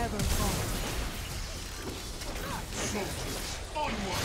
Never fall. Soldiers, onward!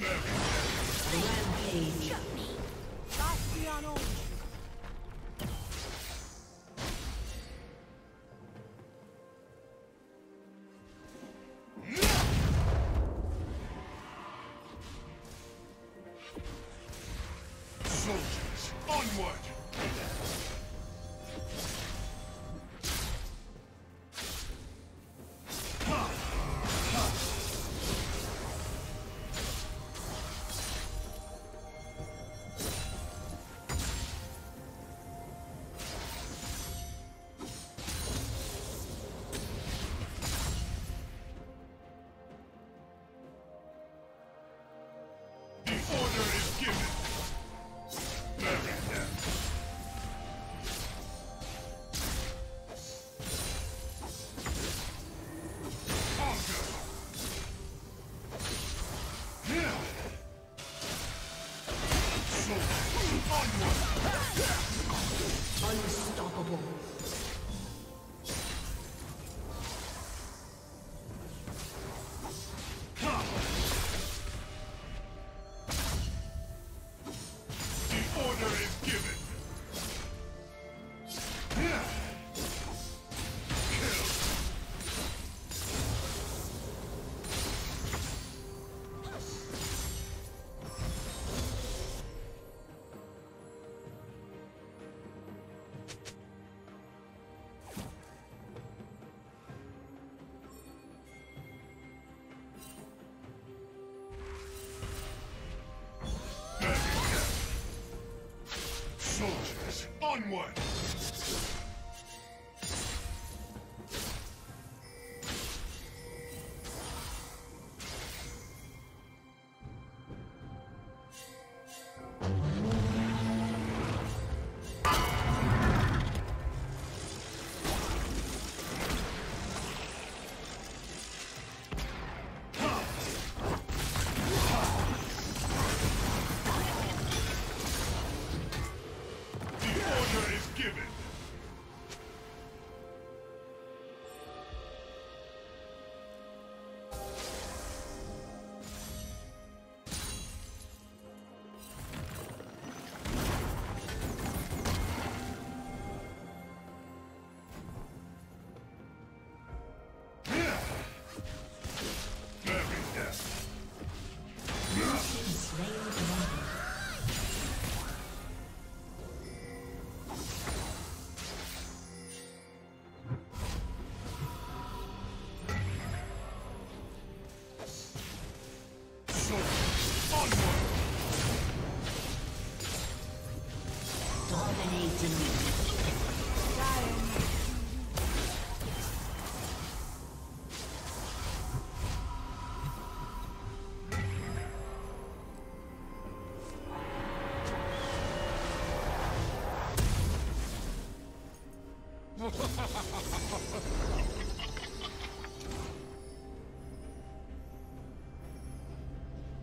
Rampage. Soldiers, onward! Unstoppable. Onward!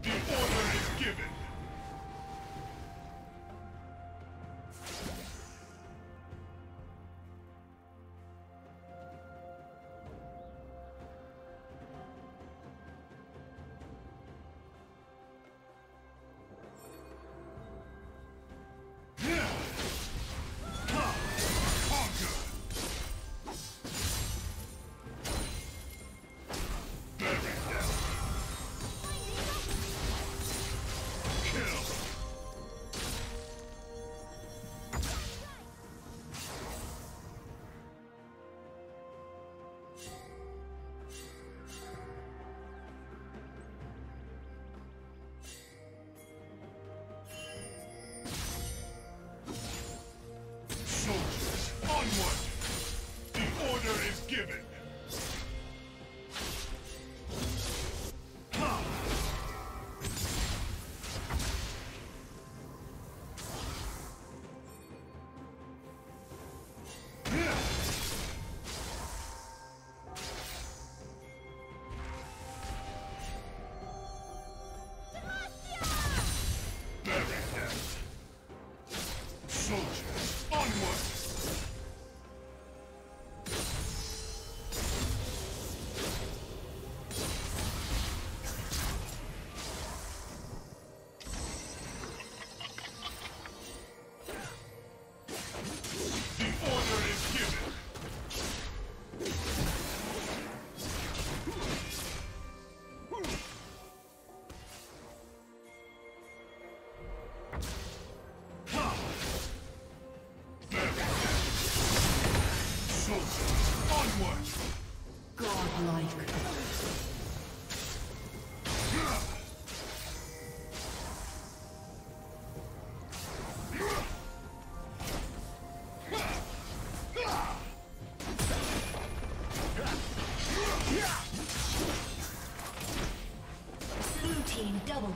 The order is given.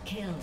Kill.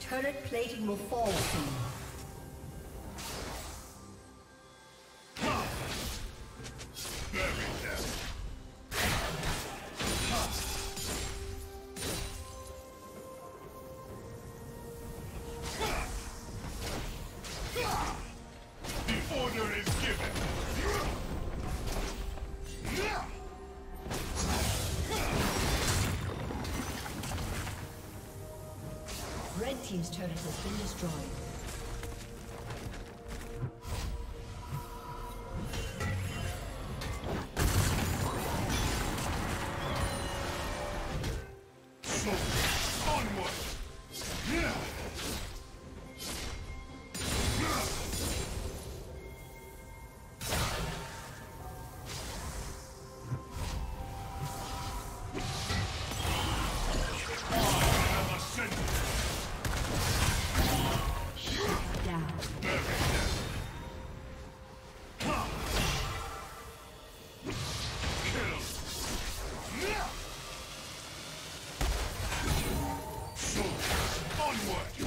Turret plating will fall soon. Red team's turret has been destroyed. Onward!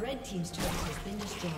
Red team's turret has been destroyed.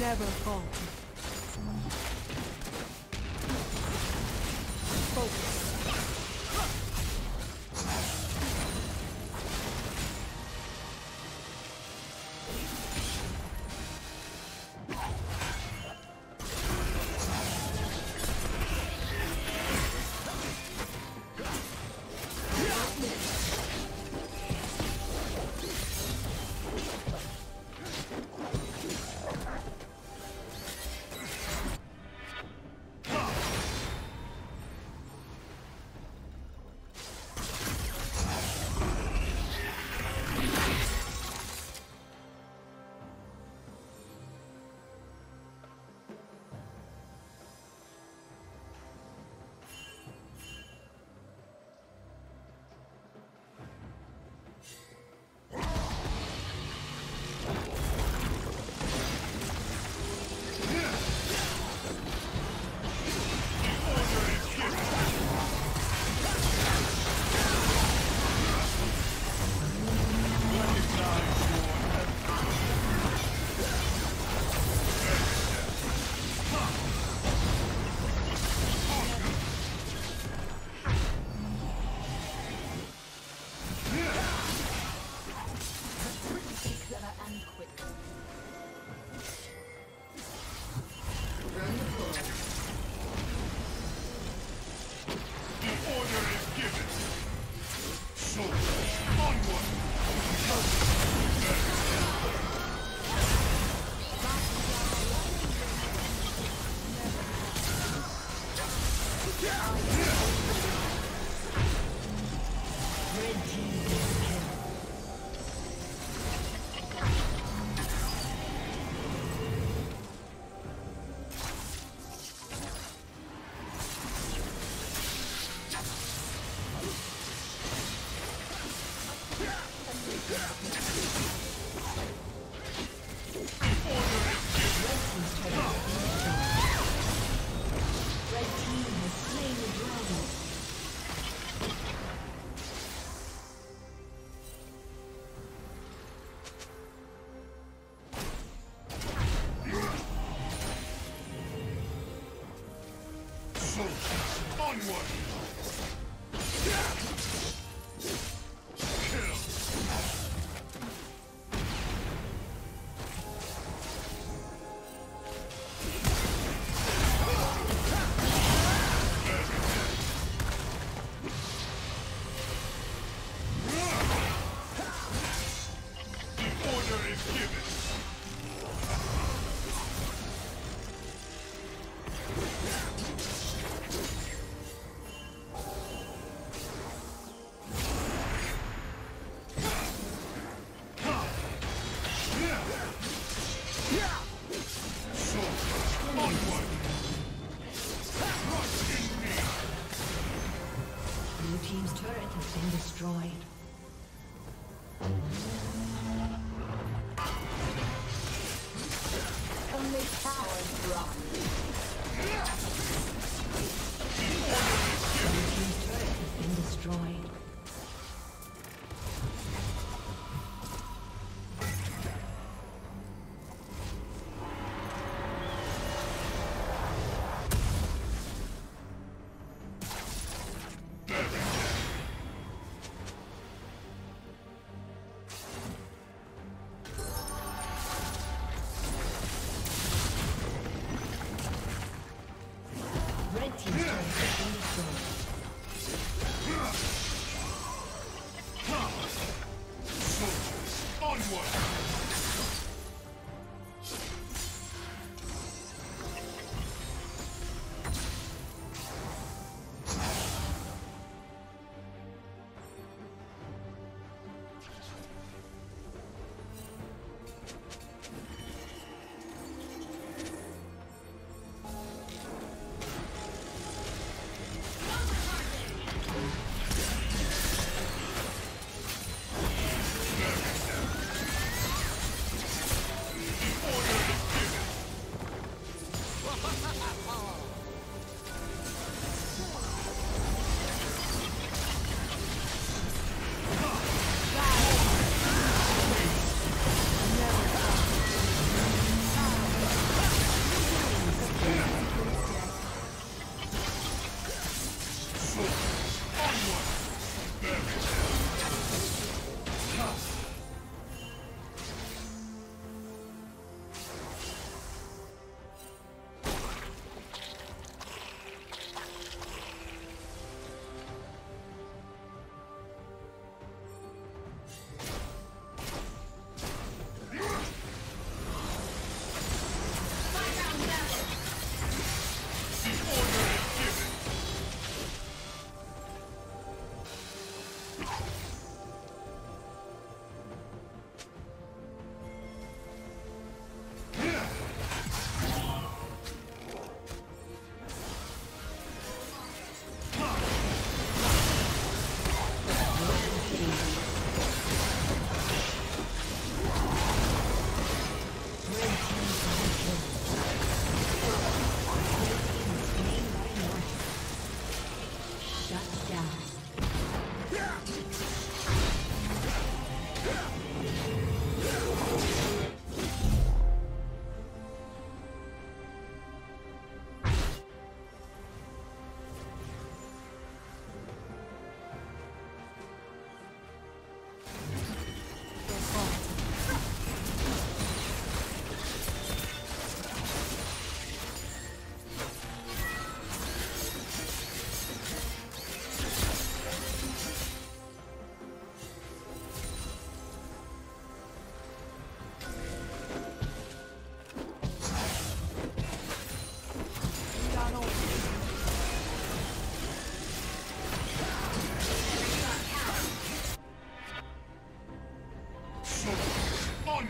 Never fall. Focus.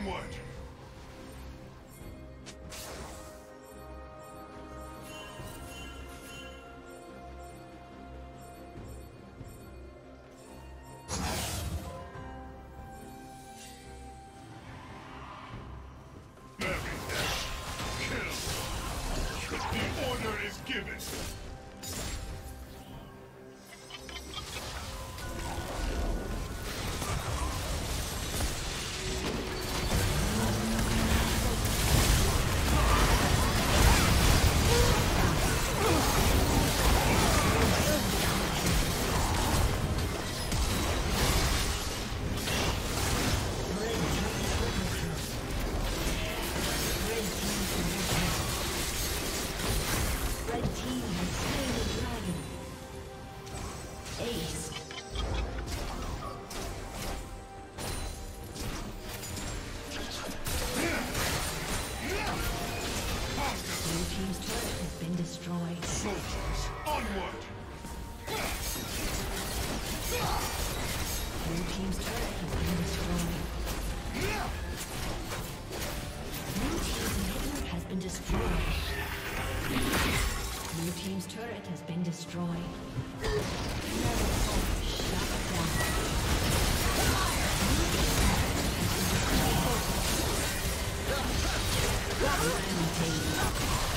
Onward! Shut down. Dominating.